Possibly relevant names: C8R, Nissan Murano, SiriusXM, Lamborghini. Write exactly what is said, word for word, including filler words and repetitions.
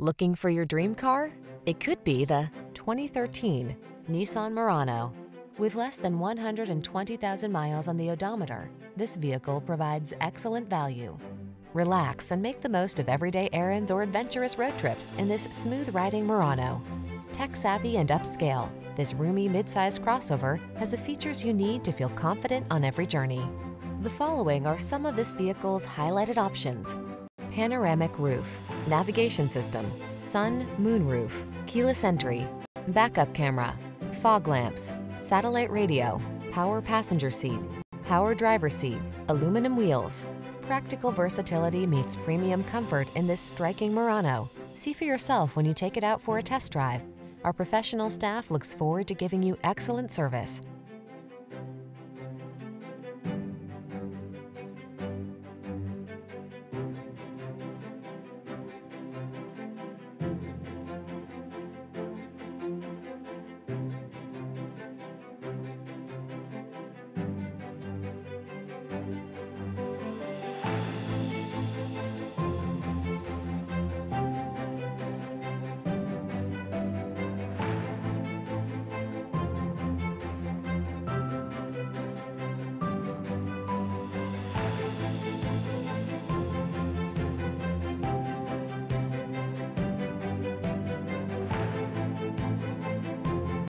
Looking for your dream car? It could be the twenty thirteen Nissan Murano. With less than one hundred twenty thousand miles on the odometer, this vehicle provides excellent value. Relax and make the most of everyday errands or adventurous road trips in this smooth-riding Murano. Tech-savvy and upscale, this roomy midsize crossover has the features you need to feel confident on every journey. The following are some of this vehicle's highlighted options: panoramic roof, navigation system, sun, moon roof, keyless entry, backup camera, fog lamps, satellite radio, power passenger seat, power driver seat, aluminum wheels. Practical versatility meets premium comfort in this striking Murano. See for yourself when you take it out for a test drive. Our professional staff looks forward to giving you excellent service.